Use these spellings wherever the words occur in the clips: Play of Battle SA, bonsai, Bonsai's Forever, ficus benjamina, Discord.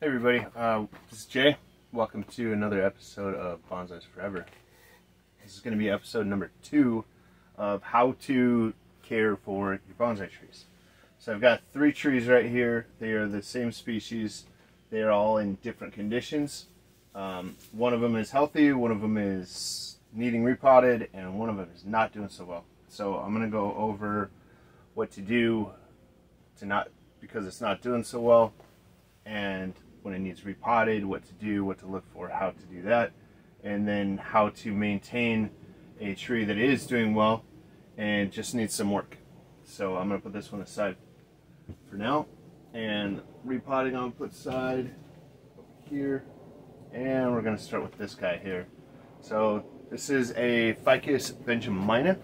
Hey everybody, this is Jay. Welcome to another episode of Bonsai's Forever. This is going to be episode number 2 of how to care for your bonsai trees. So I've got 3 trees right here. They are the same species. They are all in different conditions. One of them is healthy, one of them is needing repotted, and one of them is not doing so well. So I'm going to go over what to do to not, because it's not doing so well, and when it needs repotted, what to do, what to look for, how to do that, and then how to maintain a tree that is doing well and just needs some work. So I'm going to put this one aside for now, and repotting I'm going to put aside over here, and we're going to start with this guy here. So this is a Ficus benjamina.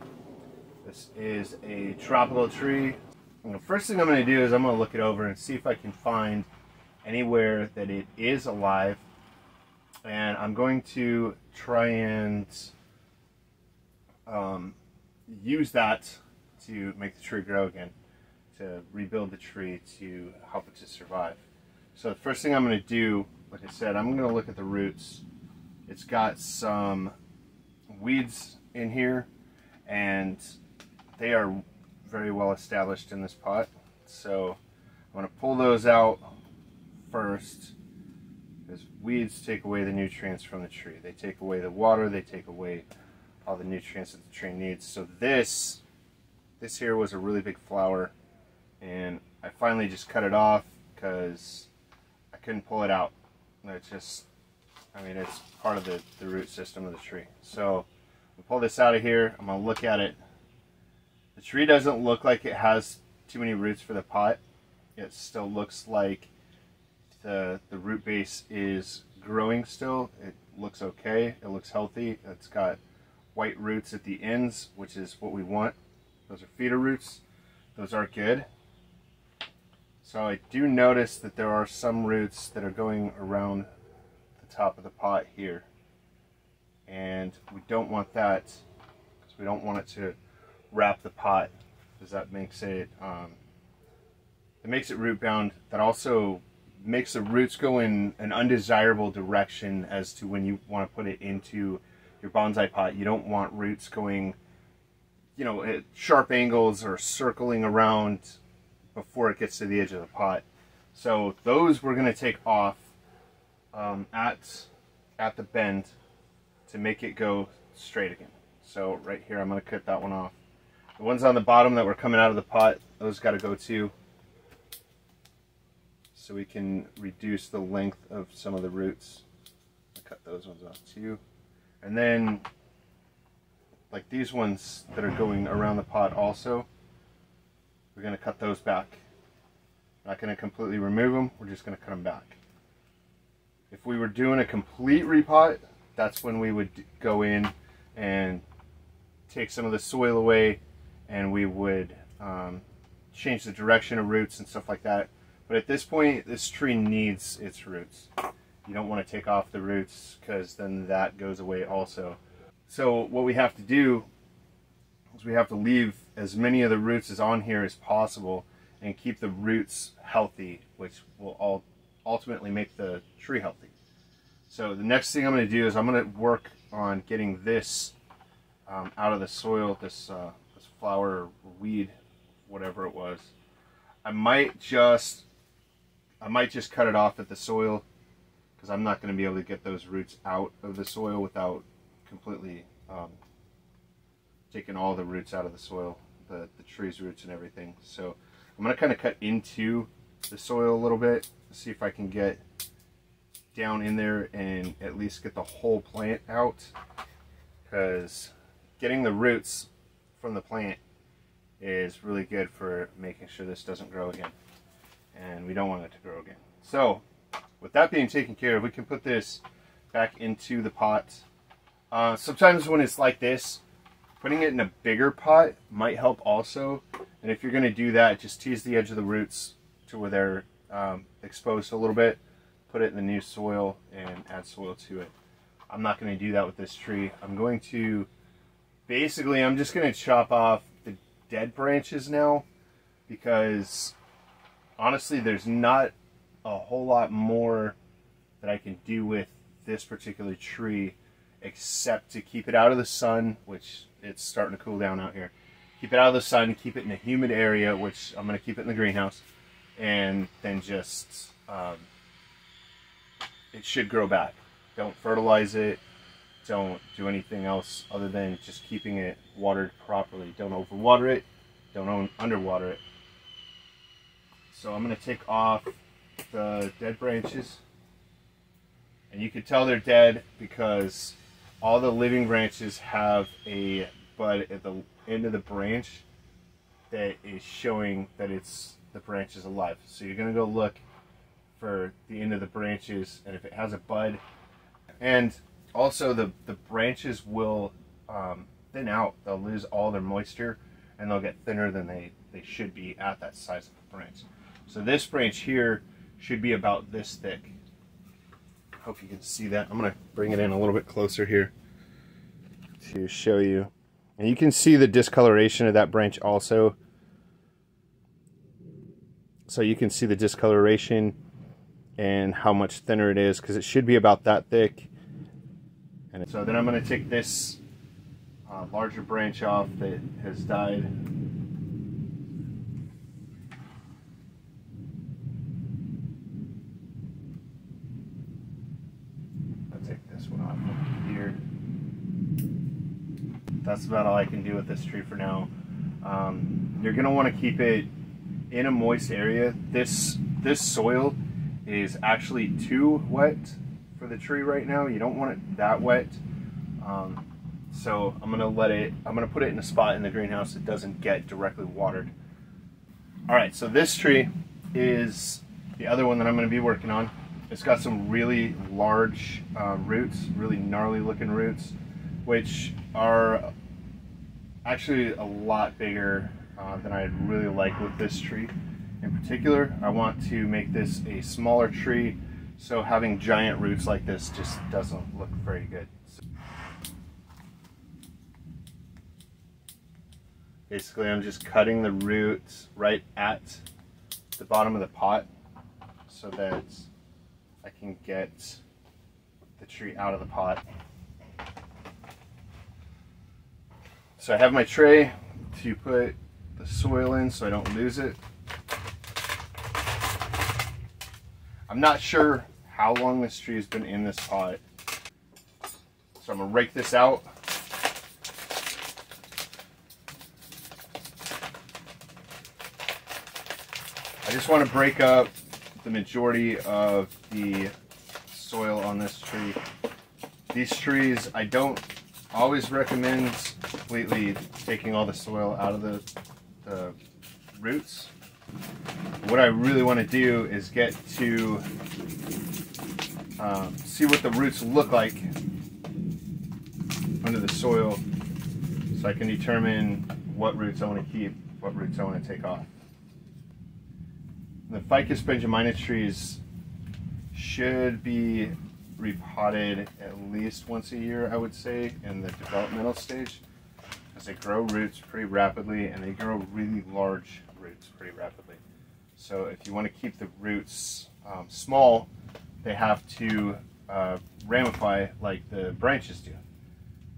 This is a tropical tree, and the first thing I'm going to do is I'm going to look it over and see if I can find anywhere that it is alive, and I'm going to try and use that to make the tree grow again, to rebuild the tree, to help it to survive. So the first thing I'm going to do, like I said, I'm going to look at the roots. It's got some weeds in here, and they are very well established in this pot, so I'm going to pull those out first, because weeds take away the nutrients from the tree. They take away the water, they take away all the nutrients that the tree needs. So this here was a really big flower, and I finally just cut it off because I couldn't pull it out. It's just, I mean, it's part of the root system of the tree. So I'm gonna pull this out of here, I'm gonna look at it. The tree doesn't look like it has too many roots for the pot. It still looks like the root base is growing still. It looks okay, it looks healthy. It's got white roots at the ends, which is what we want. Those are feeder roots, those are good. So I do notice that there are some roots that are going around the top of the pot here, and we don't want that, because we don't want it to wrap the pot, because that makes it root bound. That also makes the roots go in an undesirable direction as to when you want to put it into your bonsai pot. You don't want roots going, you know, at sharp angles or circling around before it gets to the edge of the pot. So those we're going to take off at the bend to make it go straight again. So right here I'm going to cut that one off. The ones on the bottom that were coming out of the pot, those got to go too, so we can reduce the length of some of the roots. I'll cut those ones off too. And then, like these ones that are going around the pot also, we're gonna cut those back. We're not gonna completely remove them, we're just gonna cut them back. If we were doing a complete repot, that's when we would go in and take some of the soil away, and we would change the direction of roots and stuff like that. But at this point, this tree needs its roots. You don't want to take off the roots, because then that goes away also. So what we have to do is we have to leave as many of the roots as on here as possible and keep the roots healthy, which will all ultimately make the tree healthy. So the next thing I'm going to do is I'm going to work on getting this out of the soil, this flower or weed, whatever it was. I might just cut it off at the soil, because I'm not going to be able to get those roots out of the soil without completely taking all the roots out of the soil, the tree's roots and everything. So I'm going to kind of cut into the soil a little bit, see if I can get down in there and at least get the whole plant out, because getting the roots from the plant is really good for making sure this doesn't grow again, and we don't want it to grow again. So with that being taken care of, we can put this back into the pot. Sometimes when it's like this, putting it in a bigger pot might help also, and if you're going to do that, just tease the edge of the roots to where they're exposed a little bit, put it in the new soil and add soil to it. I'm not going to do that with this tree. I'm just going to chop off the dead branches now, because honestly there's not a whole lot more that I can do with this particular tree, except to keep it out of the sun, which it's starting to cool down out here. Keep it out of the sun, keep it in a humid area, which I'm going to keep it in the greenhouse, and then just, it should grow back. Don't fertilize it. Don't do anything else other than just keeping it watered properly. Don't overwater it. Don't underwater it. So I'm going to take off the dead branches. And you can tell they're dead because all the living branches have a bud at the end of the branch that is showing that it's the branch is alive. So you're going to go look for the end of the branches, and if it has a bud, and also the branches will thin out. They'll lose all their moisture and they'll get thinner than they should be at that size of the branch. So this branch here should be about this thick. Hope you can see that. I'm going to bring it in a little bit closer here to show you. And you can see the discoloration of that branch also. So you can see the discoloration and how much thinner it is, because it should be about that thick. And so then I'm going to take this larger branch off that has died. I'll take this one off here. That's about all I can do with this tree for now. You're going to want to keep it in a moist area. This soil is actually too wet for the tree right now. You don't want it that wet. So I'm going to put it in a spot in the greenhouse that doesn't get directly watered. All right, so this tree is the other one that I'm going to be working on. It's got some really large roots, really gnarly looking roots, which are actually a lot bigger than I'd really like with this tree in particular. I want to make this a smaller tree, so having giant roots like this just doesn't look very good. So basically, I'm just cutting the roots right at the bottom of the pot so that I can get the tree out of the pot. So I have my tray to put the soil in so I don't lose it. I'm not sure how long this tree has been in this pot. So I'm gonna rake this out. I just want to break up the majority of the soil on this tree. These trees, I don't always recommend completely taking all the soil out of the roots. What I really want to do is get to see what the roots look like under the soil, so I can determine what roots I want to keep, what roots I want to take off. The Ficus benjamina trees should be repotted at least once a year, I would say, in the developmental stage, because they grow roots pretty rapidly, and they grow really large roots pretty rapidly. So if you want to keep the roots small, they have to ramify like the branches do.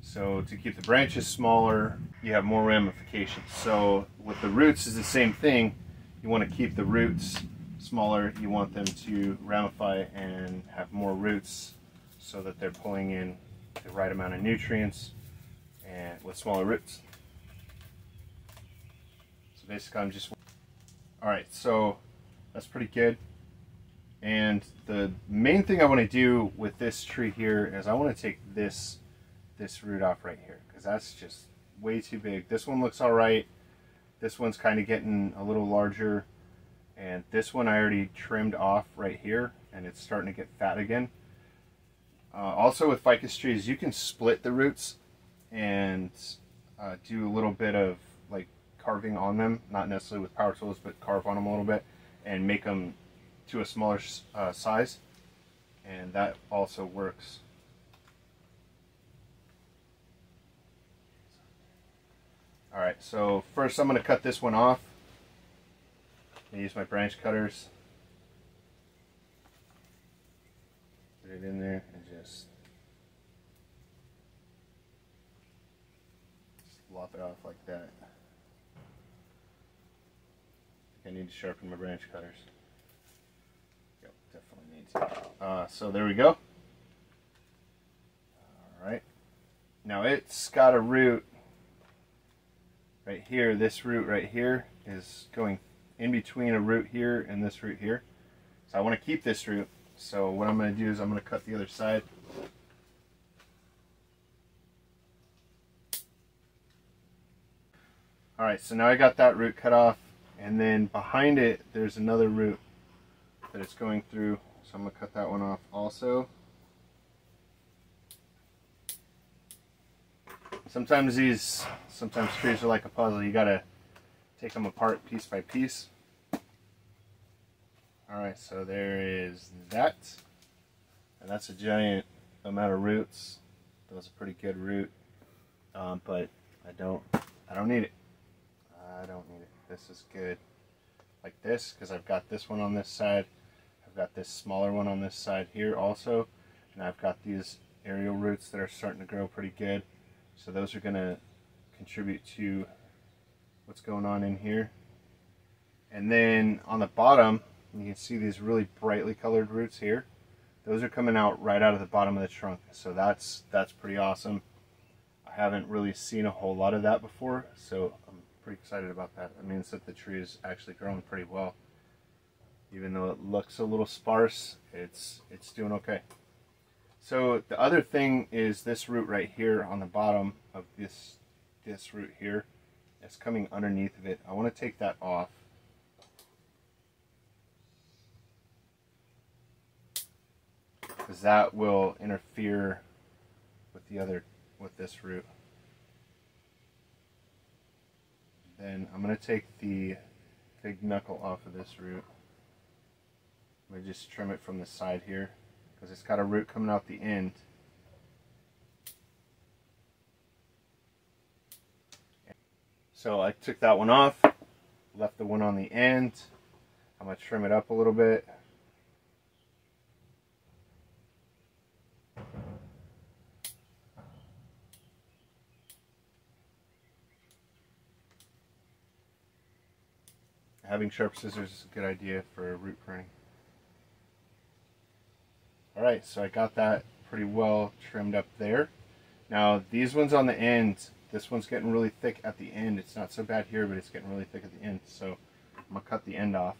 So to keep the branches smaller, you have more ramifications. So with the roots is the same thing. You want to keep the roots smaller, you want them to ramify and have more roots so that they're pulling in the right amount of nutrients and with smaller roots. So basically I'm just, all right, so that's pretty good. And the main thing I want to do with this tree here is I want to take this root off right here, because that's just way too big. This one looks all right. This one's kind of getting a little larger. And this one I already trimmed off right here, and it's starting to get fat again. Also with ficus trees, you can split the roots and do a little bit of like carving on them, not necessarily with power tools, but carve on them a little bit and make them to a smaller size. And that also works. All right, so first I'm gonna cut this one off. I use my branch cutters. it in there and just lop it off like that. I need to sharpen my branch cutters. Yep, definitely need to. So there we go. All right. Now it's got a root right here. This root right here is going in between a root here and this root here. So I want to keep this root. So what I'm going to do is I'm going to cut the other side. All right, so now I got that root cut off, and then behind it there's another root that it's going through, so I'm going to cut that one off also. Sometimes trees are like a puzzle. You gotta take them apart piece by piece. All right, so there is that, and that's a giant amount of roots. That was a pretty good root, but I don't need it. I don't need it. This is good like this, because I've got this one on this side, I've got this smaller one on this side here also, and I've got these aerial roots that are starting to grow pretty good. So those are going to contribute to what's going on in here. And then on the bottom, you can see these really brightly colored roots here. Those are coming out right out of the bottom of the trunk. So that's pretty awesome. I haven't really seen a whole lot of that before, so I'm pretty excited about that. That means that the tree is actually growing pretty well. Even though it looks a little sparse, it's doing okay. So the other thing is this root right here on the bottom of this root here. It's coming underneath of it. I want to take that off. Because that will interfere with this root. Then I'm going to take the big knuckle off of this root. I'm going to just trim it from the side here, because it's got a root coming out the end. So I took that one off, left the one on the end. I'm going to trim it up a little bit. Having sharp scissors is a good idea for root pruning. Alright, so I got that pretty well trimmed up there. Now these ones on the end, this one's getting really thick at the end. It's not so bad here, but it's getting really thick at the end. So I'm going to cut the end off.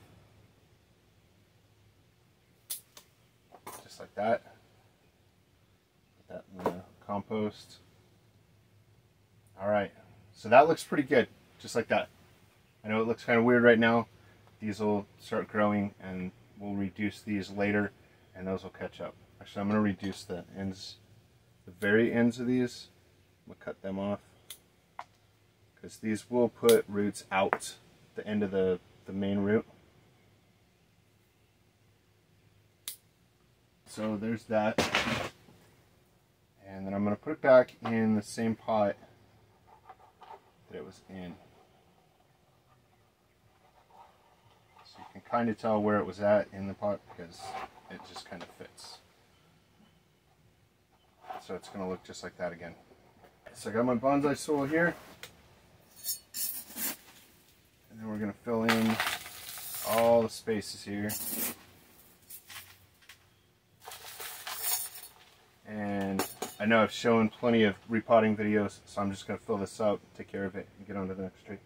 Just like that. Put that in the compost. Alright, so that looks pretty good, just like that. I know it looks kind of weird right now. These will start growing and we'll reduce these later. And those will catch up. Actually, I'm going to reduce the ends, the very ends of these. I'm going to cut them off, because these will put roots out the end of the main root. So there's that. And then I'm going to put it back in the same pot that it was in. So you can kind of tell where it was at in the pot, because it just kind of fits. So it's going to look just like that again. So I got my bonsai soil here. And then we're going to fill in all the spaces here. And I know I've shown plenty of repotting videos, so I'm just going to fill this up, take care of it, and get on to the next tree.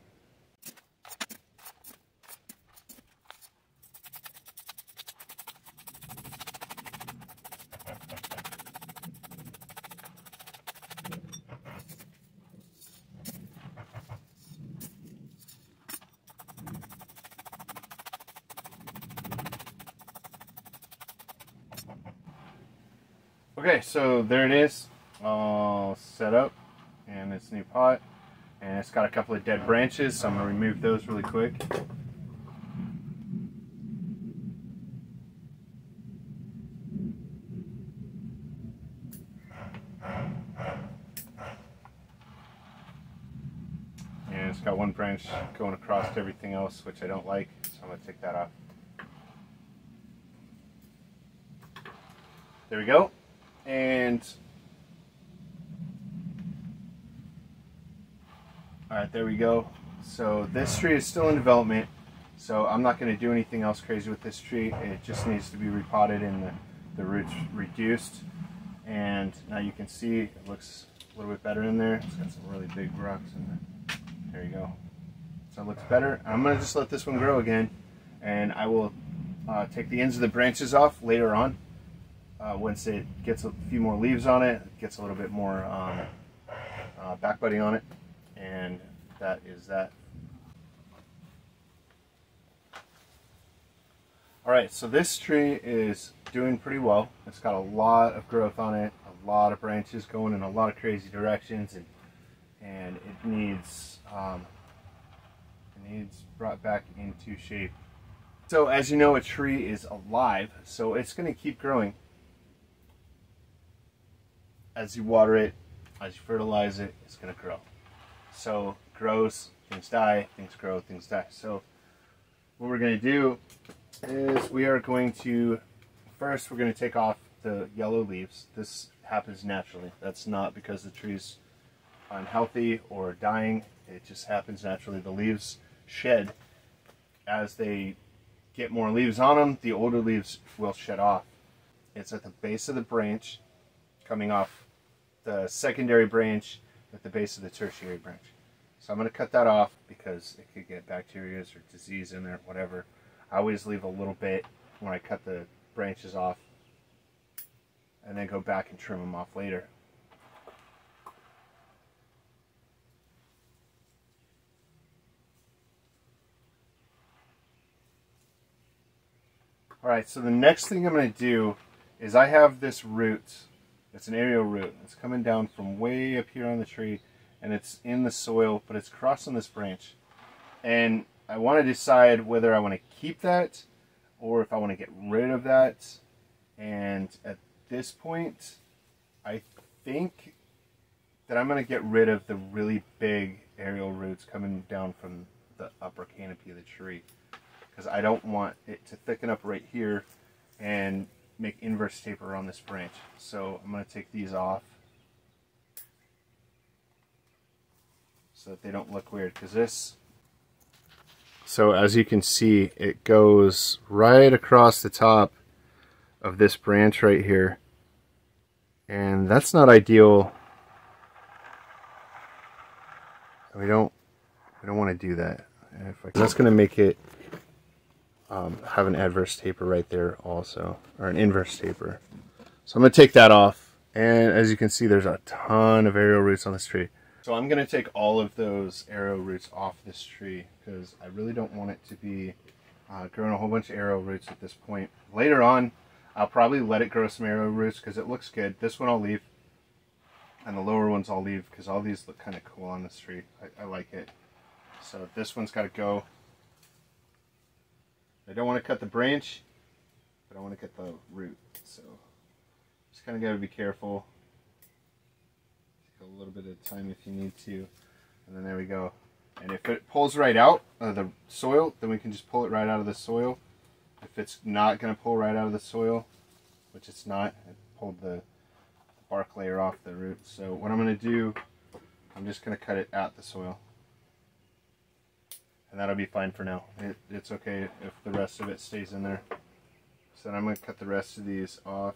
Okay, so there it is, all set up in this new pot, and it's got a couple of dead branches, so I'm going to remove those really quick. And it's got one branch going across everything else, which I don't like, so I'm going to take that off. There we go. And all right, there we go. So this tree is still in development, so I'm not going to do anything else crazy with this tree. It just needs to be repotted and the roots reduced. And now you can see it looks a little bit better in there. It's got some really big rocks in there. There you go. So it looks better. I'm going to just let this one grow again, and I will take the ends of the branches off later on. Once it gets a few more leaves on it, it gets a little bit more back budding on it, and that is that. Alright, so this tree is doing pretty well. It's got a lot of growth on it, a lot of branches going in a lot of crazy directions, and it needs brought back into shape. So as you know, a tree is alive, so it's going to keep growing. As you water it, as you fertilize it, it's going to grow. So it grows, things die, things grow, things die. So what we're going to do is first we're going to take off the yellow leaves. This happens naturally. That's not because the tree's unhealthy or dying. It just happens naturally. The leaves shed. As they get more leaves on them, the older leaves will shed off. It's at the base of the branch, coming off the secondary branch at the base of the tertiary branch. So I'm going to cut that off because it could get bacteria or disease in there, whatever. I always leave a little bit when I cut the branches off and then go back and trim them off later. Alright, so the next thing I'm going to do is I have this root. It's an aerial root. It's coming down from way up here on the tree, and it's in the soil, but it's crossing this branch. And I want to decide whether I want to keep that or if I want to get rid of that. And at this point, I think that I'm going to get rid of the really big aerial roots coming down from the upper canopy of the tree, because I don't want it to thicken up right here and make inverse taper on this branch. So I'm going to take these off so that they don't look weird, because this, so as you can see, it goes right across the top of this branch right here, and that's not ideal. We don't want to do that. That's going to make it have an adverse taper right there also, or an inverse taper. So I'm going to take that off, and as you can see, there's a ton of aerial roots on this tree. So I'm going to take all of those aerial roots off this tree because I really don't want it to be growing a whole bunch of aerial roots at this point. Later on, I'll probably let it grow some aerial roots because it looks good. This one I'll leave, and the lower ones I'll leave because all these look kind of cool on this tree. I like it. So this one's got to go. I don't want to cut the branch, but I want to cut the root. So just kind of got to be careful. Take a little bit of time if you need to. And then there we go. And if it pulls right out of the soil, then we can just pull it right out of the soil. If it's not going to pull right out of the soil, which it's not, it pulled the bark layer off the root. So what I'm going to do, I'm just going to cut it at the soil. And that'll be fine for now. It's okay if the rest of it stays in there. So then I'm going to cut the rest of these off.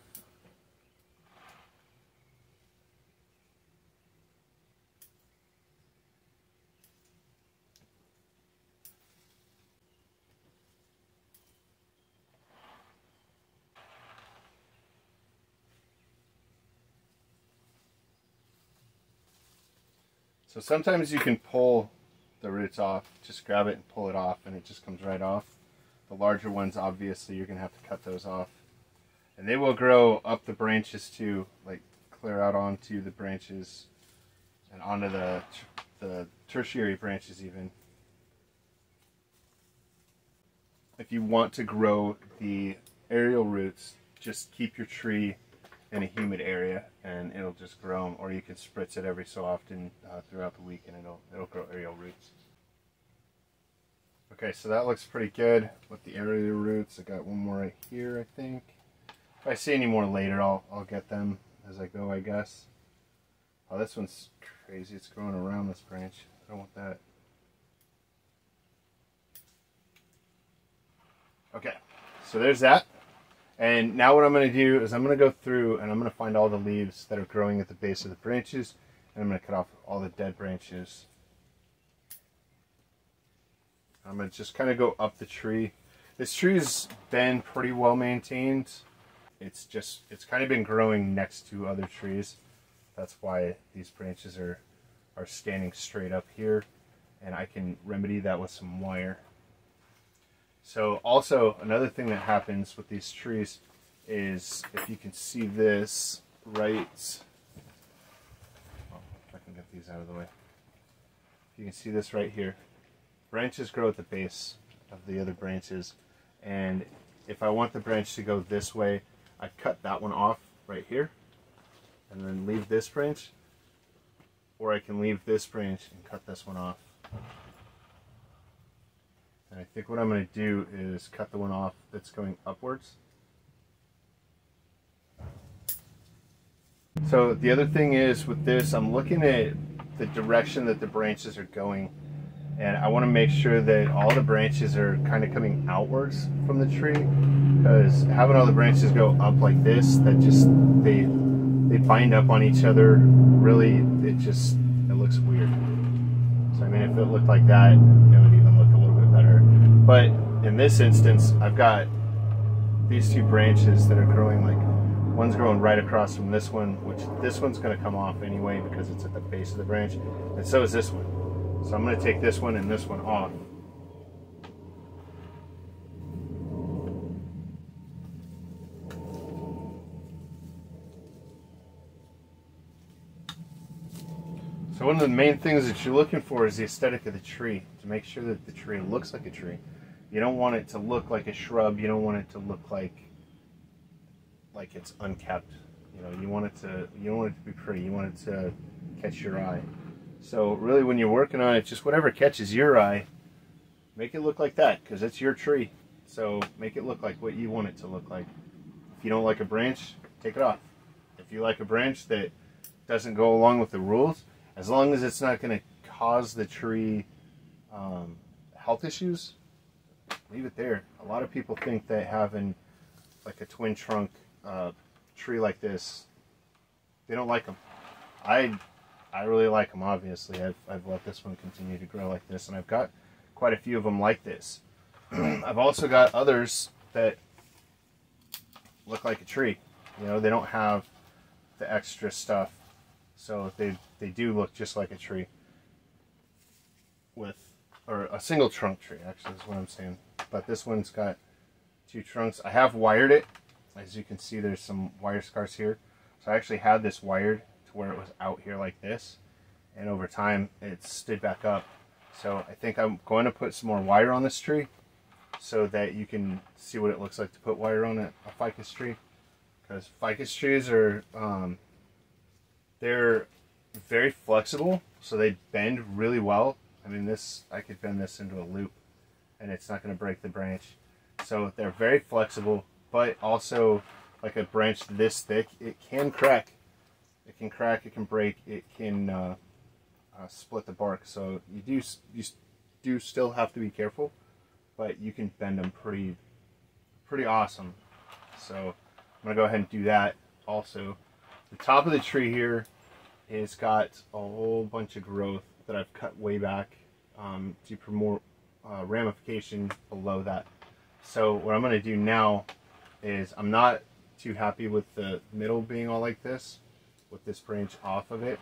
So sometimes you can pull the roots off, just grab it and pull it off, and it just comes right off. The larger ones, obviously, you're gonna have to cut those off, and they will grow up the branches too, like clear out onto the branches and onto the tertiary branches even. If you want to grow the aerial roots, just keep your tree in a humid area and it'll just grow them, or you can spritz it every so often throughout the week and it'll grow aerial roots. Okay, so that looks pretty good with the aerial roots. I got one more right here, I think. If I see any more later, I'll get them as I go, I guess. Oh, this one's crazy. It's growing around this branch. I don't want that. Okay, so there's that. And now what I'm going to do is I'm going to go through and I'm going to find all the leaves that are growing at the base of the branches, and I'm going to cut off all the dead branches. I'm going to just kind of go up the tree. This tree's been pretty well maintained. It's kind of been growing next to other trees. That's why these branches are standing straight up here, and I can remedy that with some wire. So also another thing that happens with these trees is, if you can see this right, well, if I can get these out of the way, if you can see this right here, branches grow at the base of the other branches, and if I want the branch to go this way, I cut that one off right here and then leave this branch, or I can leave this branch and cut this one off. And I think what I'm going to do is cut the one off that's going upwards. So the other thing is with this, I'm looking at the direction that the branches are going, and I want to make sure that all the branches are kind of coming outwards from the tree, because having all the branches go up like this, that just, they bind up on each other. Really, it looks weird. So I mean, if it looked like that, it would even look a little bit better. But in this instance, I've got these two branches that are growing, like one's growing right across from this one, which this one's going to come off anyway because it's at the base of the branch, and so is this one. So I'm going to take this one and this one off. So one of the main things that you're looking for is the aesthetic of the tree, to make sure that the tree looks like a tree. You don't want it to look like a shrub. You don't want it to look like it's unkept. You know, you don't want it to be pretty. You want it to catch your eye. So really, when you're working on it, just whatever catches your eye, make it look like that, because it's your tree. So make it look like what you want it to look like. If you don't like a branch, take it off. If you like a branch that doesn't go along with the rules, as long as it's not going to cause the tree health issues, leave it there. A lot of people think that having like a twin trunk tree like this, they don't like them. I really like them, obviously. I've let this one continue to grow like this, and I've got quite a few of them like this. I've also got others that look like a tree. You know, they don't have the extra stuff. So they do look just like a tree with, or a single trunk tree, actually is what I'm saying. But this one's got two trunks. I have wired it. As you can see, there's some wire scars here. So I actually had this wired to where it was out here like this, and over time it stood back up. So I think I'm going to put some more wire on this tree so that you can see what it looks like to put wire on a ficus tree, because ficus trees are, they're very flexible, so they bend really well. I mean, this, I could bend this into a loop and it's not going to break the branch. So they're very flexible, but also like a branch this thick, it can crack. It can crack, it can break, it can split the bark. So you do still have to be careful, but you can bend them pretty awesome. So I'm going to go ahead and do that also. The top of the tree here has got a whole bunch of growth that I've cut way back to promote ramification below that. So what I'm going to do now is, I'm not too happy with the middle being all like this, with this branch off of it.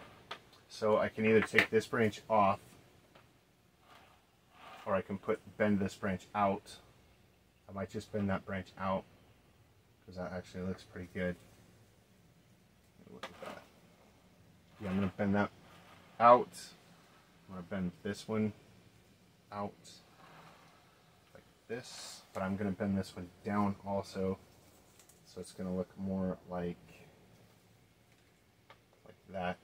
So I can either take this branch off, or I can bend this branch out. I might just bend that branch out, because that actually looks pretty good. Look at that. Yeah, I'm going to bend that out. I'm going to bend this one out like this, but I'm going to bend this one down also, so it's going to look more like that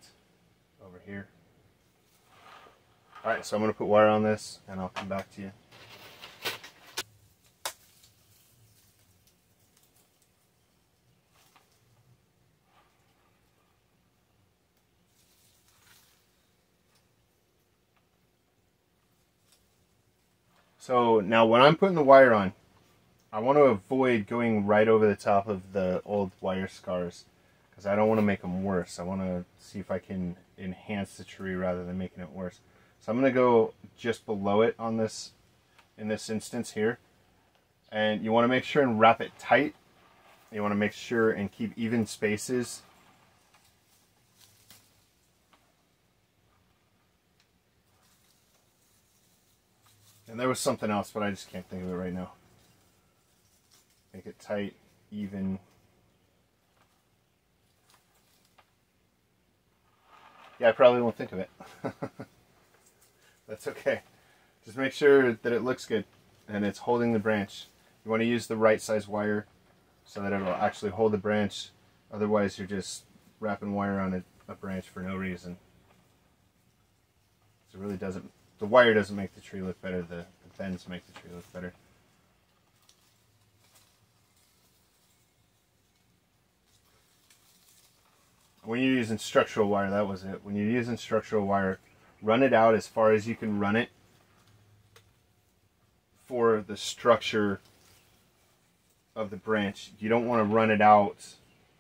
over here. Alright, so I'm going to put wire on this and I'll come back to you. So now when I'm putting the wire on, I want to avoid going right over the top of the old wire scars, because I don't want to make them worse. I want to see if I can enhance the tree rather than making it worse. So I'm going to go just below it on this, in this instance here. And you want to make sure and wrap it tight. You want to make sure and keep even spaces. And there was something else, but I just can't think of it right now. Make it tight, even. Yeah, I probably won't think of it. That's okay. Just make sure that it looks good and it's holding the branch. You want to use the right size wire so that it'll actually hold the branch. Otherwise, you're just wrapping wire on a branch for no reason. So it really doesn't. The wire doesn't make the tree look better, the bends make the tree look better. When you're using structural wire, that was it. When you're using structural wire, run it out as far as you can run it for the structure of the branch. You don't want to run it out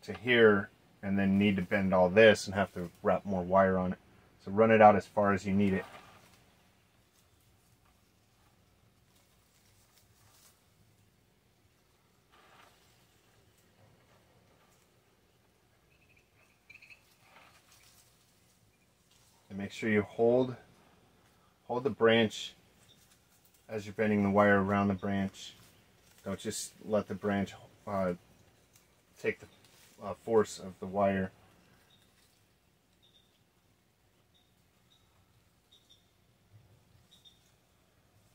to here and then need to bend all this and have to wrap more wire on it. So run it out as far as you need it. Make sure you hold the branch as you're bending the wire around the branch. Don't just let the branch take the force of the wire.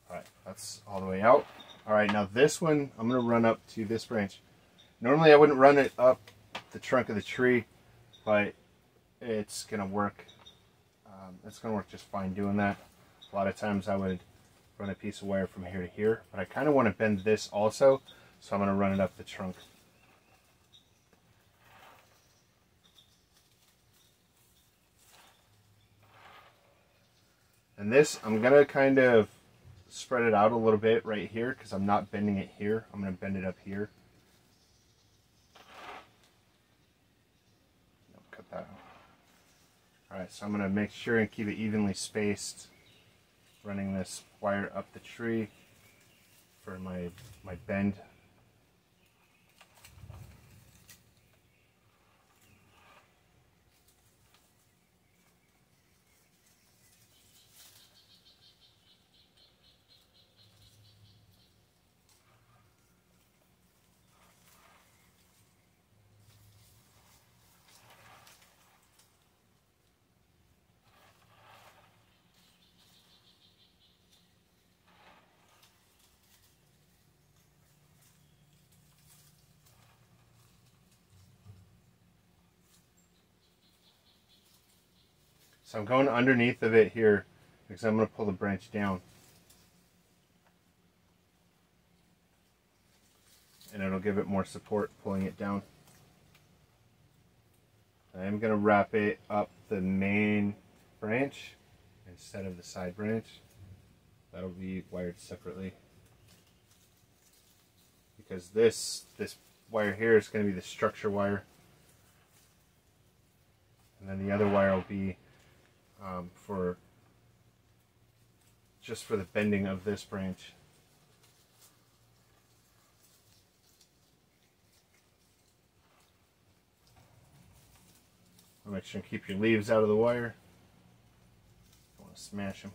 Alright, that's all the way out. Alright, now this one, I'm going to run up to this branch. Normally I wouldn't run it up the trunk of the tree, but it's going to work. It's going to work just fine doing that. A lot of times I would run a piece of wire from here to here, but I kind of want to bend this also, so I'm going to run it up the trunk. And this, I'm going to kind of spread it out a little bit right here, because I'm not bending it here. I'm going to bend it up here. Nope, cut that out. Alright, so I'm going to make sure and keep it evenly spaced, running this wire up the tree for my bend. So I'm going underneath of it here because I'm going to pull the branch down. And it'll give it more support pulling it down. I'm going to wrap it up the main branch instead of the side branch. That'll be wired separately. Because this wire here is going to be the structure wire. And then the other wire will be just for the bending of this branch. Make sure and keep your leaves out of the wire. Don't want to smash them.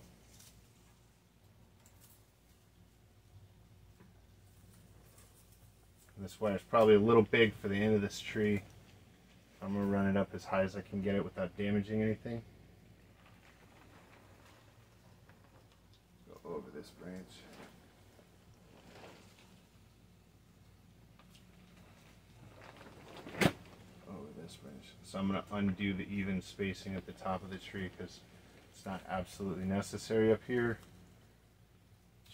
And this wire is probably a little big for the end of this tree. I'm going to run it up as high as I can get it without damaging anything. Over this branch. Over this branch. So I'm going to undo the even spacing at the top of the tree because it's not absolutely necessary up here,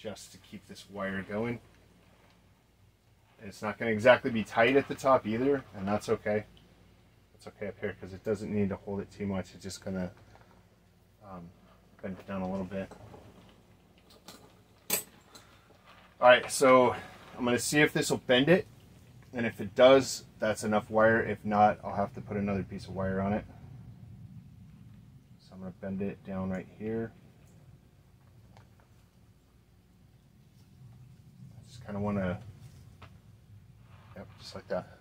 just to keep this wire going. And it's not going to exactly be tight at the top either, and that's okay. It's okay up here because it doesn't need to hold it too much. It's just going to bend it down a little bit. All right, so I'm gonna see if this will bend it. And if it does, that's enough wire. If not, I'll have to put another piece of wire on it. So I'm gonna bend it down right here. I just kind of wanna, yep, just like that.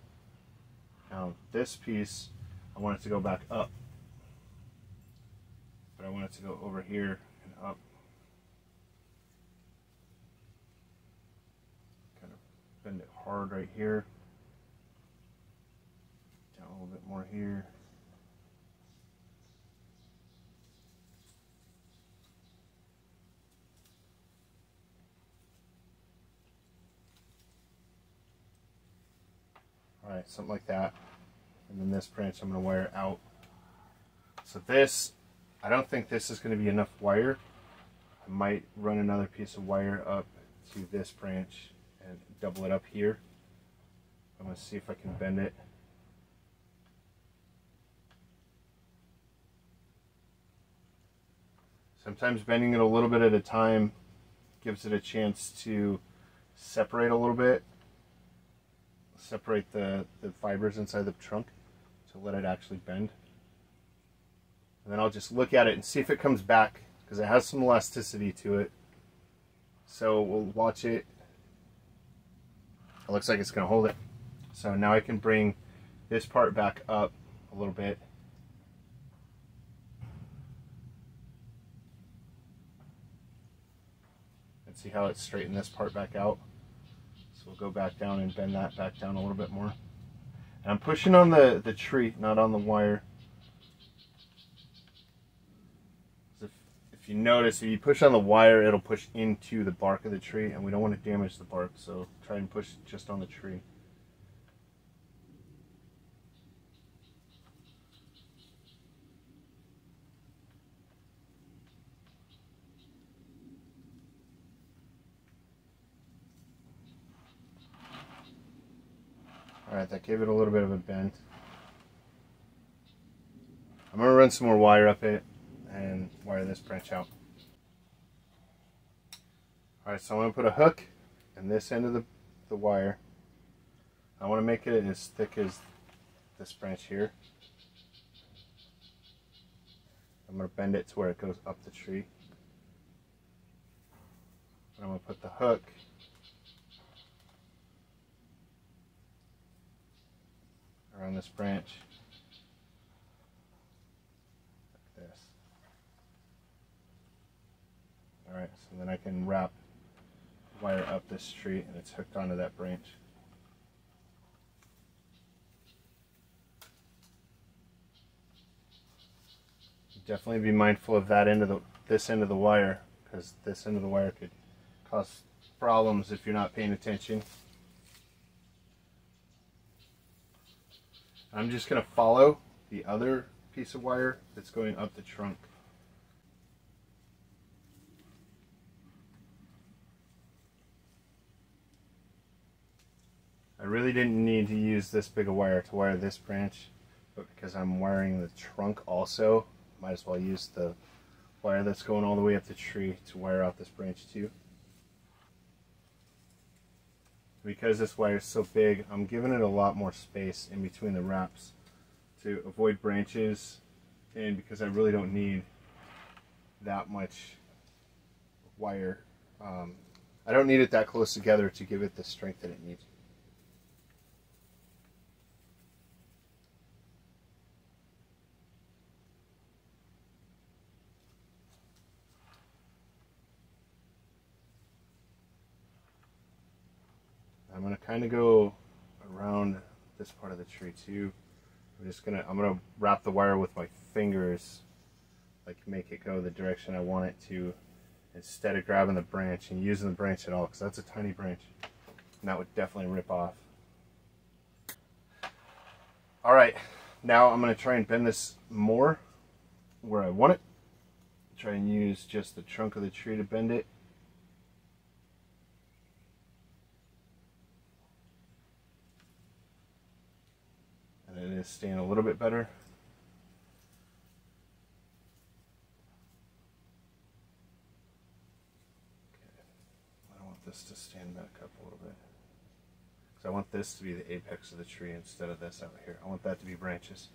Now this piece, I want it to go back up. But I want it to go over here and up. Kind of bend it hard right here. Down a little bit more here. All right, something like that. And then this branch I'm going to wire out. So this, I don't think this is going to be enough wire. I might run another piece of wire up to this branch and double it up here. I'm going to see if I can bend it. Sometimes bending it a little bit at a time gives it a chance to separate a little bit. Separate the fibers inside the trunk to let it actually bend. And then I'll just look at it and see if it comes back, because it has some elasticity to it. So we'll watch it. It looks like it's going to hold it. So now I can bring this part back up a little bit. And see how it's straightened this part back out. So we'll go back down and bend that back down a little bit more. And I'm pushing on the tree, not on the wire. If you notice, if you push on the wire, it'll push into the bark of the tree, and we don't want to damage the bark, so try and push just on the tree. All right, that gave it a little bit of a bend. I'm gonna run some more wire up it and wire this branch out. All right, so I'm gonna put a hook in this end of the wire. I wanna make it as thick as this branch here. I'm gonna bend it to where it goes up the tree. And I'm gonna put the hook around this branch. Like this. Alright, so then I can wrap the wire up this tree and it's hooked onto that branch. Definitely be mindful of that end of this end of the wire, because this end of the wire could cause problems if you're not paying attention. I'm just going to follow the other piece of wire that's going up the trunk. I really didn't need to use this big of wire to wire this branch, but because I'm wiring the trunk also, might as well use the wire that's going all the way up the tree to wire out this branch too. Because this wire is so big, I'm giving it a lot more space in between the wraps to avoid branches, and because I really don't need that much wire. I don't need it that close together to give it the strength that it needs. I'm gonna kind of go around this part of the tree too. I'm gonna wrap the wire with my fingers, like make it go the direction I want it to, instead of grabbing the branch and using the branch at all, because that's a tiny branch, and that would definitely rip off. All right, now I'm gonna try and bend this more where I want it. Try and use just the trunk of the tree to bend it. It is staying a little bit better. Okay. I don't want this to stand up. So I want this to be the apex of the tree instead of this out here. I want that to be branches.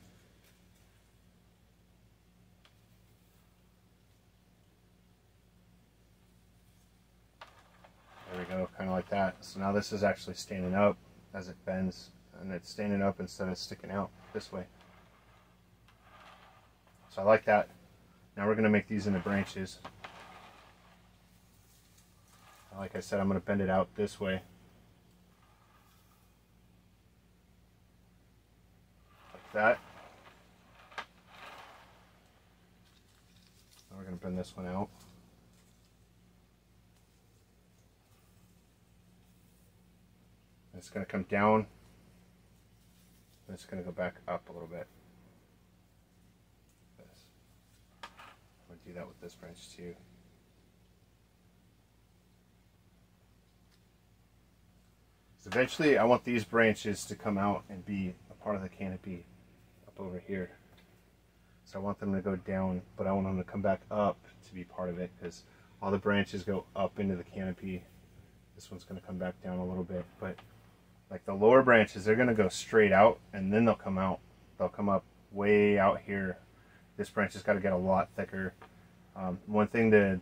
There we go, kind of like that. So now this is actually standing up as it bends, and it's standing up instead of sticking out this way. So I like that. Now we're going to make these into branches. Like I said, I'm going to bend it out this way. Like that. Now we're going to bend this one out. It's going to come down, and it's going to go back up a little bit. I'm going to do that with this branch too. So eventually I want these branches to come out and be a part of the canopy up over here. So I want them to go down, but I want them to come back up to be part of it, because all the branches go up into the canopy. This one's going to come back down a little bit, but like the lower branches, they're going to go straight out and then they'll come out. They'll come up way out here. This branch has got to get a lot thicker. One thing to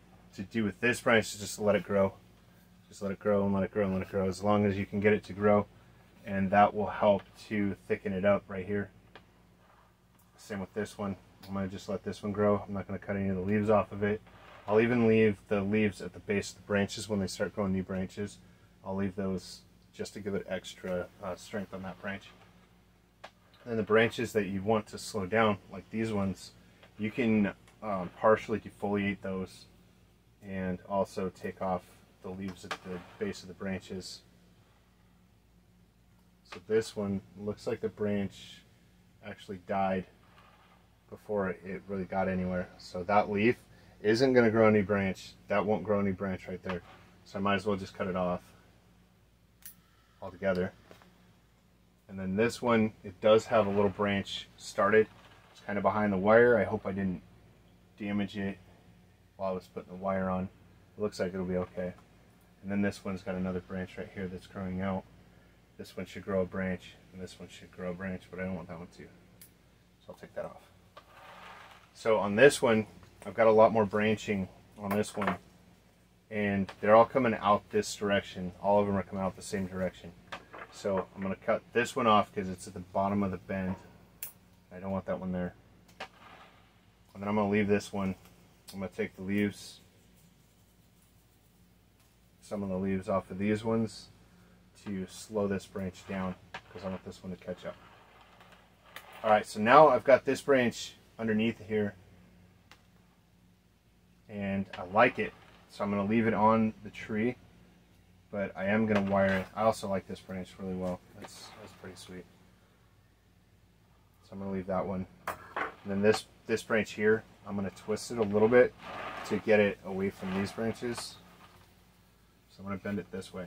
do with this branch is just let it grow. Just let it grow and let it grow and let it grow as long as you can get it to grow. And that will help to thicken it up right here. Same with this one. I'm going to just let this one grow. I'm not going to cut any of the leaves off of it. I'll even leave the leaves at the base of the branches when they start growing new branches. I'll leave those just to give it extra strength on that branch. And the branches that you want to slow down, like these ones, you can partially defoliate those and also take off the leaves at the base of the branches. So this one looks like the branch actually died before it really got anywhere. So that leaf isn't going to grow any branch. That won't grow any branch right there. So I might as well just cut it off altogether. And then this one, it does have a little branch started. It's kind of behind the wire. I hope I didn't damage it while I was putting the wire on. It looks like it'll be okay. And then this one's got another branch right here that's growing out. This one should grow a branch, and this one should grow a branch, but I don't want that one too. So I'll take that off. So on this one, I've got a lot more branching on this one, and they're all coming out this direction. All of them are coming out the same direction. So I'm gonna cut this one off because it's at the bottom of the bend. I don't want that one there. And then I'm gonna leave this one. I'm gonna take the leaves, some of the leaves off of these ones to slow this branch down, because I want this one to catch up. Alright, so now I've got this branch underneath here and I like it, so I'm going to leave it on the tree, but I am going to wire it. I also like this branch really well. That's pretty sweet. So I'm going to leave that one. And then this branch here, I'm going to twist it a little bit to get it away from these branches. So I'm going to bend it this way.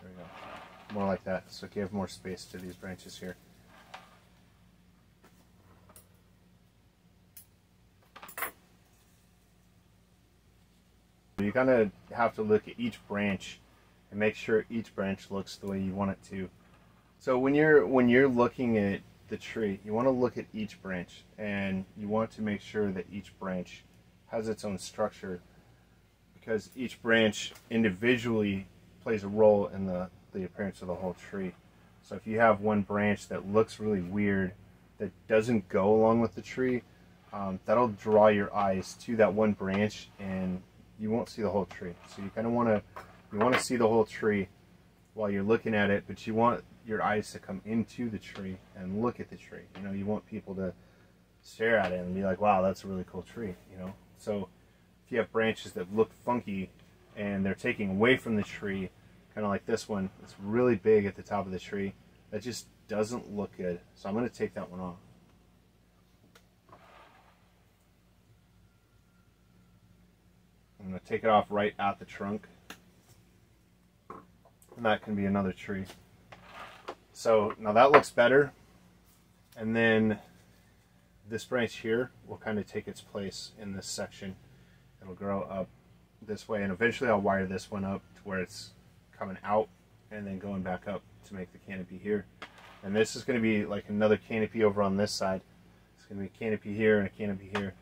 There we go. More like that. So give more space to these branches here. You kind of have to look at each branch and make sure each branch looks the way you want it to. So when you're looking at the tree, you want to look at each branch, and you want to make sure that each branch has its own structure, because each branch individually plays a role in the appearance of the whole tree. So if you have one branch that looks really weird, that doesn't go along with the tree, that'll draw your eyes to that one branch and you won't see the whole tree. So you kind of want to see the whole tree while you're looking at it, but you want your eyes to come into the tree and look at the tree. You know, you want people to stare at it and be like, wow, that's a really cool tree, you know? So if you have branches that look funky and they're taking away from the tree, kind of like this one, it's really big at the top of the tree, that just doesn't look good. So I'm going to take that one off. I'm going to take it off right at the trunk. And that can be another tree. So now that looks better. And then this branch here will kind of take its place in this section. It'll grow up this way, and eventually I'll wire this one up to where it's coming out and then going back up to make the canopy here. And this is going to be like another canopy over on this side. It's going to be a canopy here and a canopy here.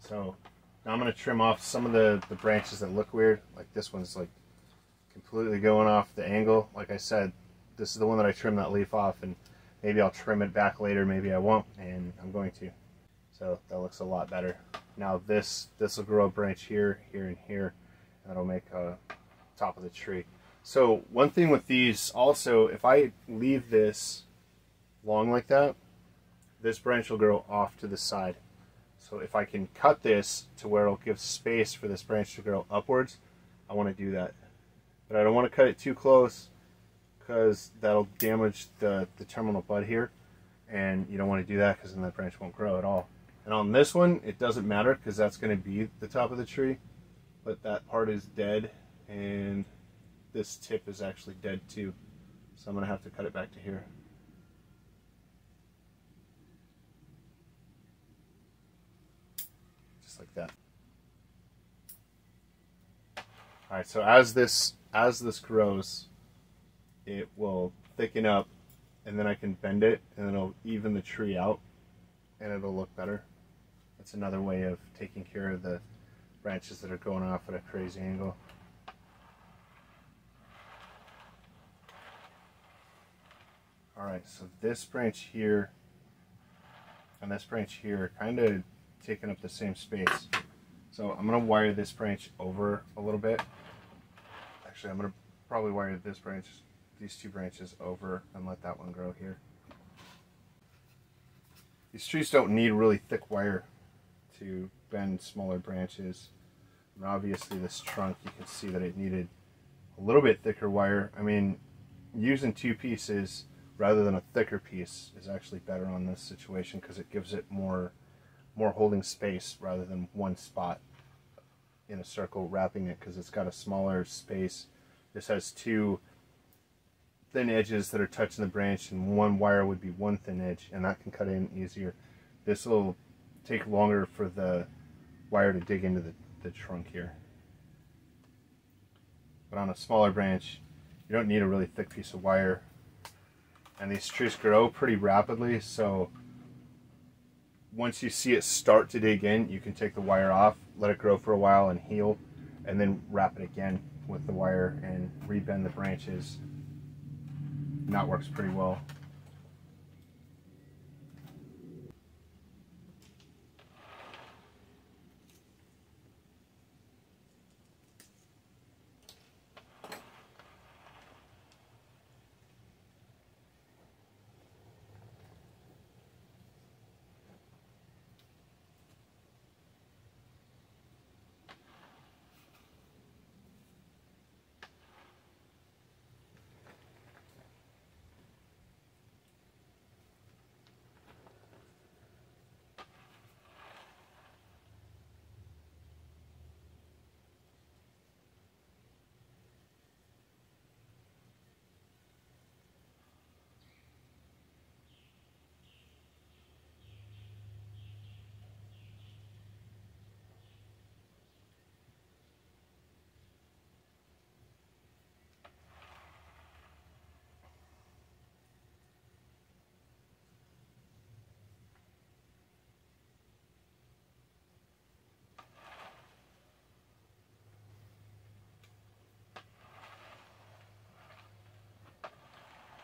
So now I'm going to trim off some of the branches that look weird. Like this one's like completely going off the angle. Like I said, this is the one that I trimmed that leaf off, and maybe I'll trim it back later, maybe I won't, and I'm going to. So that looks a lot better. Now this will grow a branch here, here, and here, and that'll make a top of the tree. So one thing with these also, if I leave this long like that, this branch will grow off to the side. So if I can cut this to where it'll give space for this branch to grow upwards, I want to do that. But I don't want to cut it too close because that'll damage the terminal bud here, and you don't want to do that because then that branch won't grow at all. And on this one, it doesn't matter because that's going to be the top of the tree, but that part is dead, and this tip is actually dead too. So I'm going to have to cut it back to here. Just like that. All right, so as this grows, it will thicken up, and then I can bend it, and it'll even the tree out, and it'll look better. That's another way of taking care of the branches that are going off at a crazy angle. All right, so this branch here and this branch here are kind of taking up the same space. So I'm going to wire this branch over a little bit. Actually, I'm going to probably wire this branch, these two branches over, and let that one grow here. These trees don't need really thick wire to bend smaller branches. And obviously this trunk, you can see that it needed a little bit thicker wire. I mean, using two pieces rather than a thicker piece is actually better on this situation because it gives it more holding space rather than one spot in a circle wrapping it, because it's got a smaller space. This has two thin edges that are touching the branch, and one wire would be one thin edge, and that can cut in easier. This will take longer for the wire to dig into the trunk here. But on a smaller branch, you don't need a really thick piece of wire. And these trees grow pretty rapidly, so once you see it start to dig in, you can take the wire off, let it grow for a while and heal, and then wrap it again with the wire and rebend the branches. And that works pretty well.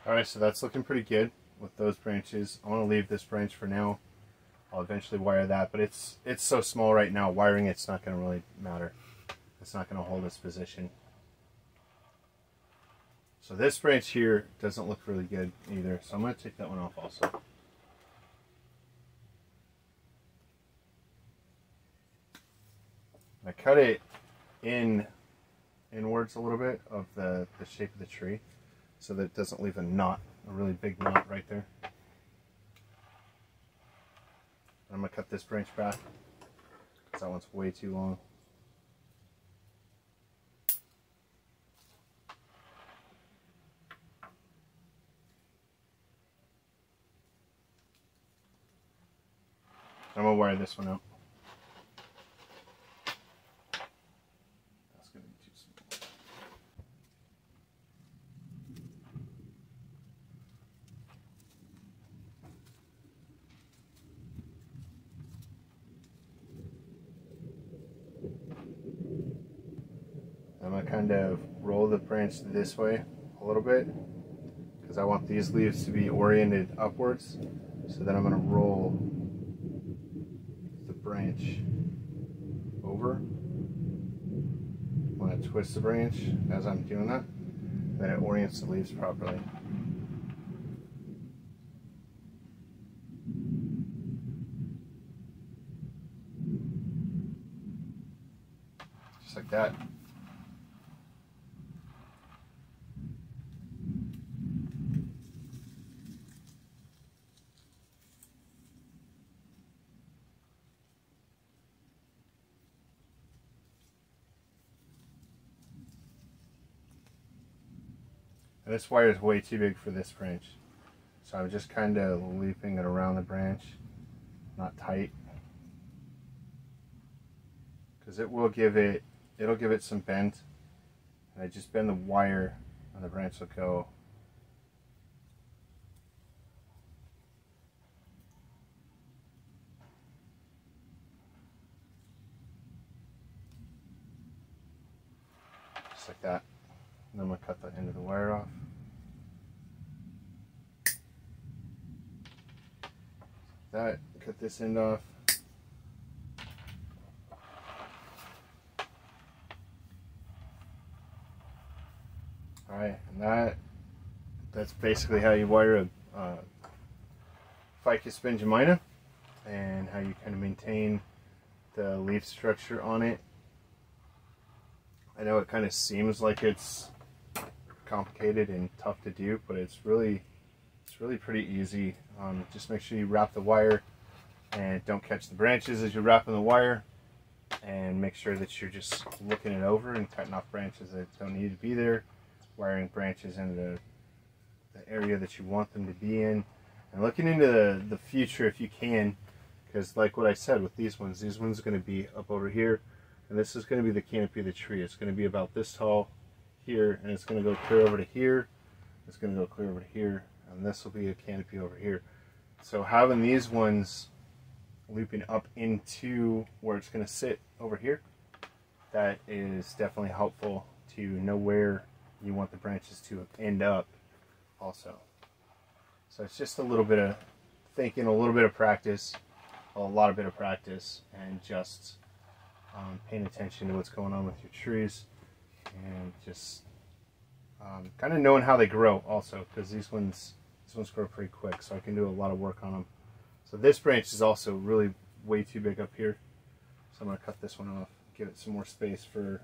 Alright, so that's looking pretty good with those branches. I want to leave this branch for now. I'll eventually wire that, but it's so small right now, wiring it's not going to really matter. It's not going to hold its position. So this branch here doesn't look really good either, so I'm going to take that one off also. I cut it inwards a little bit of the shape of the tree, so that it doesn't leave a knot, a really big knot right there. I'm going to cut this branch back because that one's way too long. I'm gonna wire this one out. That's gonna be too small. I'm gonna kind of roll the branch this way a little bit because I want these leaves to be oriented upwards. So then I'm gonna roll the branch over. I'm gonna twist the branch as I'm doing that, then it orients the leaves properly. Just like that. This wire is way too big for this branch, so I'm just kind of looping it around the branch, not tight, because it will give it, it'll give it some bend, and I just bend the wire and the branch will go just like that. And I'm going to cut the end of the wire off. That, cut this end off. Alright, and that's basically how you wire a ficus benjamina and how you kind of maintain the leaf structure on it. I know it kind of seems like it's complicated and tough to do, but it's really pretty easy. Just make sure you wrap the wire and don't catch the branches as you're wrapping the wire, and make sure that you're just looking it over and cutting off branches that don't need to be there, wiring branches into the area that you want them to be in, and looking into the future if you can, because like what I said with these ones are going to be up over here, and this is going to be the canopy of the tree. It's going to be about this tall here, and it's going to go clear over to here. It's going to go clear over to here, and this will be a canopy over here. So having these ones looping up into where it's going to sit over here, that is definitely helpful to know where you want the branches to end up also. So it's just a little bit of thinking, a little bit of practice, a lot of practice, and just paying attention to what's going on with your trees, and just kind of knowing how they grow also, because these ones grow pretty quick, so I can do a lot of work on them. So this branch is also really way too big up here, so I'm going to cut this one off, give it some more space for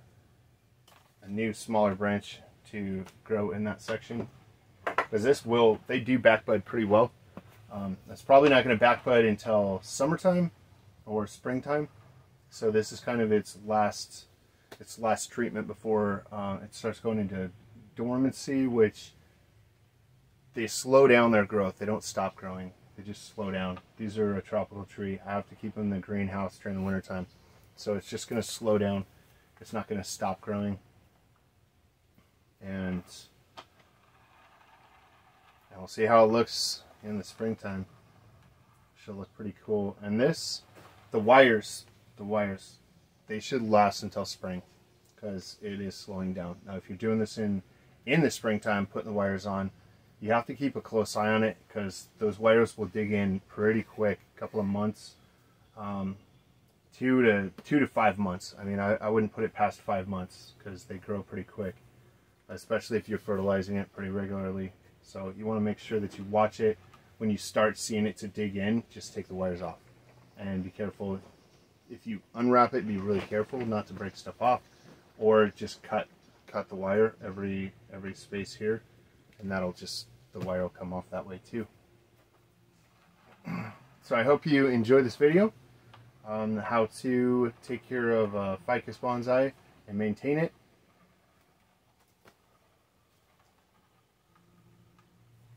a new smaller branch to grow in that section, because this will, they do backbud pretty well. It's probably not going to backbud until summertime or springtime. So this is kind of its last treatment before it starts going into dormancy, which they slow down their growth. They don't stop growing. They just slow down. These are a tropical tree. I have to keep them in the greenhouse during the winter time. So it's just going to slow down. It's not going to stop growing. And we'll see how it looks in the springtime. Should look pretty cool. And this, the wires, they should last until spring, because it is slowing down. Now if you're doing this in the springtime, putting the wires on, you have to keep a close eye on it, because those wires will dig in pretty quick, a couple of months, 2 to 5 months. I mean, I wouldn't put it past 5 months, because they grow pretty quick, especially if you're fertilizing it pretty regularly. So you want to make sure that you watch it. When you start seeing it to dig in, just take the wires off and be careful. If you unwrap it, be really careful not to break stuff off, or just cut the wire every space here, and that'll just, the wire will come off that way too. So I hope you enjoyed this video on how to take care of a ficus bonsai and maintain it.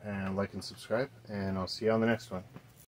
And like and subscribe, and I'll see you on the next one.